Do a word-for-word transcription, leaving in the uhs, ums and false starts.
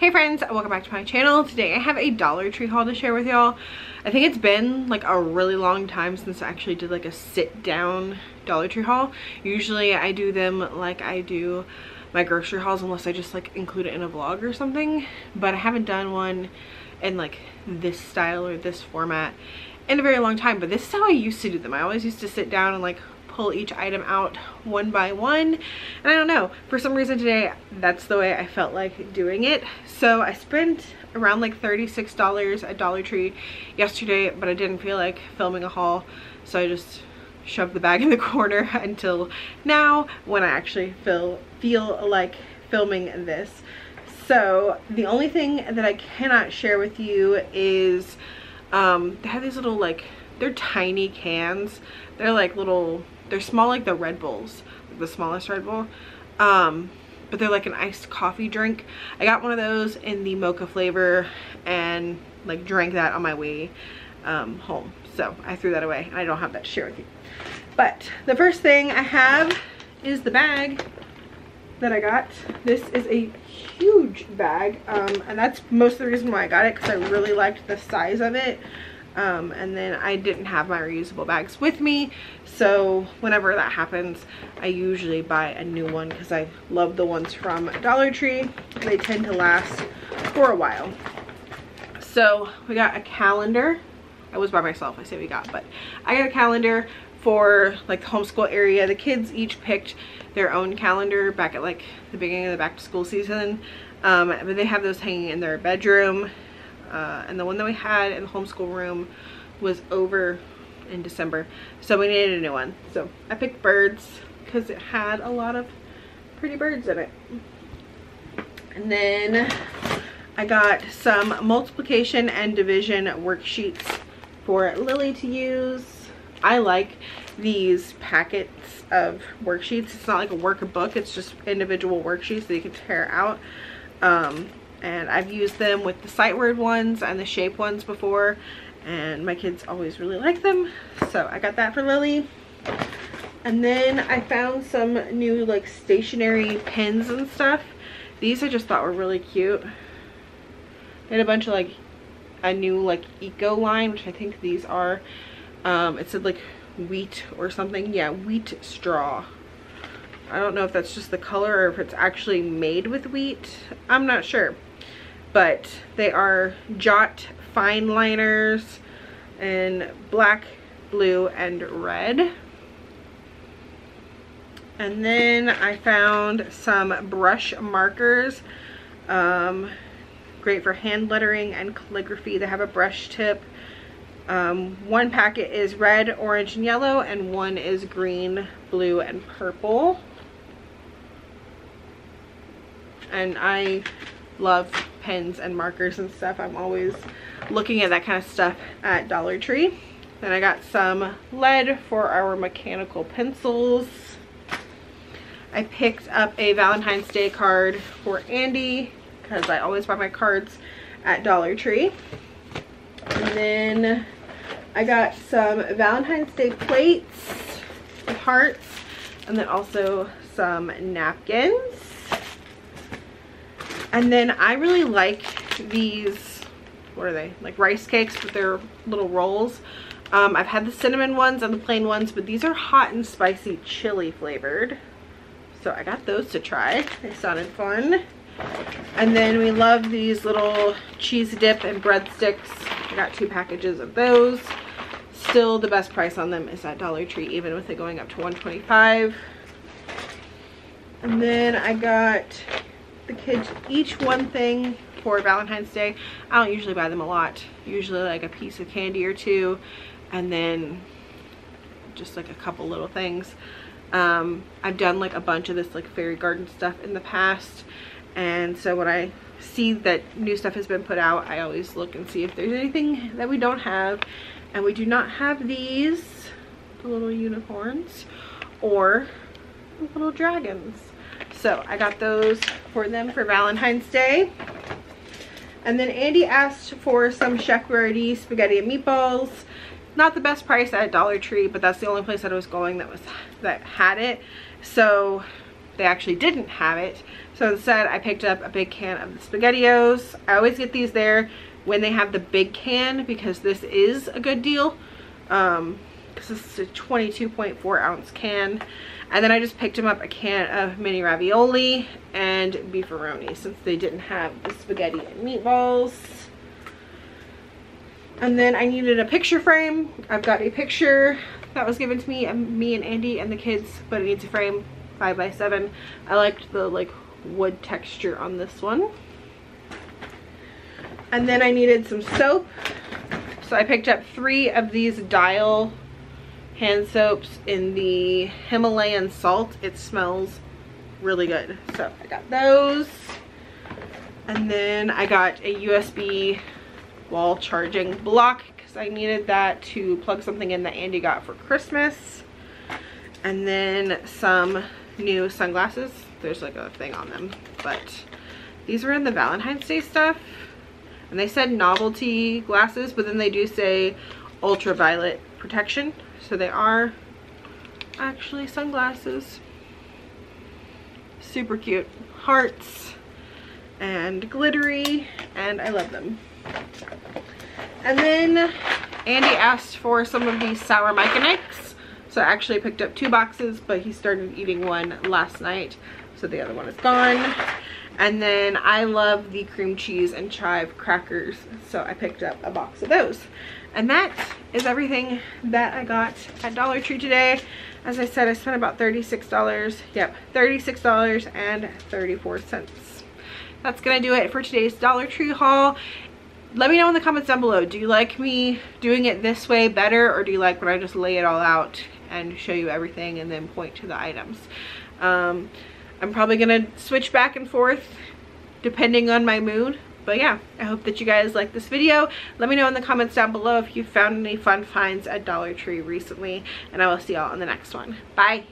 Hey friends, welcome back to my channel. Today I have a Dollar Tree haul to share with y'all. I think it's been like a really long time since I actually did like a sit down Dollar Tree haul. Usually I do them like I do my grocery hauls unless I just like include it in a vlog or something, but I haven't done one in like this style or this format in a very long time. But this is how I used to do them. I always used to sit down and like pull each item out one by one, and I don't know, for some reason today that's the way I felt like doing it. So I spent around like thirty-six dollars at Dollar Tree yesterday, but I didn't feel like filming a haul, so I just shoved the bag in the corner until now when I actually feel feel like filming this. So the only thing that I cannot share with you is um they have these little like, they're tiny cans, they're like little, they're small like the Red Bulls, the smallest Red Bull, um, but they're like an iced coffee drink. I got one of those in the mocha flavor and like drank that on my way um, home. So I threw that away and I don't have that to share with you. But the first thing I have is the bag that I got. This is a huge bag, um, and that's most of the reason why I got it, because I really liked the size of it. Um, and then I didn't have my reusable bags with me, so whenever that happens I usually buy a new one because I love the ones from Dollar Tree. They tend to last for a while. So we got a calendar. I was by myself, I say we got, but I got a calendar for like the homeschool area. The kids each picked their own calendar back at like the beginning of the back to school season, um, but they have those hanging in their bedroom. Uh, and the one that we had in the homeschool room was over in December, so we needed a new one. So I picked birds because it had a lot of pretty birds in it. And then I got some multiplication and division worksheets for Lily to use. I like these packets of worksheets. It's not like a workbook, it's just individual worksheets that you can tear out. Um, and I've used them with the sight word ones and the shape ones before, and my kids always really like them, so I got that for Lily. And then I found some new like stationary pins and stuff. These I just thought were really cute. They had a bunch of like a new like eco line, which I think these are. Um, it said like wheat or something. Yeah, wheat straw. I don't know if that's just the color or if it's actually made with wheat, I'm not sure. But they are jot fine liners in black, blue, and red. And then I found some brush markers, um, great for hand lettering and calligraphy. They have a brush tip. Um, one packet is red, orange, and yellow, and one is green, blue, and purple. And I love pens and markers and stuff. I'm always looking at that kind of stuff at Dollar Tree. Then I got some lead for our mechanical pencils. I picked up a Valentine's Day card for Andy because I always buy my cards at Dollar Tree. And then I got some Valentine's Day plates with hearts, and then also some napkins. And then I really like these, what are they, like rice cakes, but they're little rolls. Um, I've had the cinnamon ones and the plain ones, but these are hot and spicy chili flavored. So I got those to try. They sounded fun. And then we love these little cheese dip and breadsticks. I got two packages of those. Still the best price on them is at Dollar Tree, even with it going up to one twenty-five. And then I got the kids each one thing for Valentine's Day. I don't usually buy them a lot, usually like a piece of candy or two and then just like a couple little things. um I've done like a bunch of this like fairy garden stuff in the past, and so when I see that new stuff has been put out, I always look and see if there's anything that we don't have. And we do not have these, the little unicorns or the little dragons. So I got those for them for Valentine's Day. And then Andy asked for some Chef Boyardee spaghetti and meatballs. Not the best price at Dollar Tree, but that's the only place that I was going that was that had it. So they actually didn't have it. So instead I picked up a big can of the Spaghettios. I always get these there when they have the big can because this is a good deal. Um, this is a twenty-two point four ounce can. And then I just picked him up a can of mini ravioli and beefaroni since they didn't have the spaghetti and meatballs. And then I needed a picture frame. I've got a picture that was given to me, and me and Andy and the kids, but it needs a frame, five by seven. I liked the like wood texture on this one. And then I needed some soap. So I picked up three of these Dial hand soaps in the Himalayan salt. It smells really good. So I got those. And then I got a U S B wall charging block because I needed that to plug something in that Andy got for Christmas. And then some new sunglasses. There's like a thing on them, but these were in the Valentine's Day stuff, and they said novelty glasses, but then they do say ultraviolet protection, so they are actually sunglasses. Super cute, hearts and glittery, and I love them. And then Andy asked for some of these Sour Mike and Ikes, so I actually picked up two boxes, but he started eating one last night, so the other one is gone. And then I love the cream cheese and chive crackers, so I picked up a box of those. And that is everything that I got at Dollar Tree today. As I said, I spent about thirty-six dollars. Yep, thirty-six dollars and thirty-four cents. That's gonna do it for today's Dollar Tree haul. Let me know in the comments down below, do you like me doing it this way better, or do you like when I just lay it all out and show you everything and then point to the items? Um, I'm probably gonna switch back and forth depending on my mood. But yeah, I hope that you guys like this video. Let me know in the comments down below if you found any fun finds at Dollar Tree recently, and I will see y'all on the next one. Bye!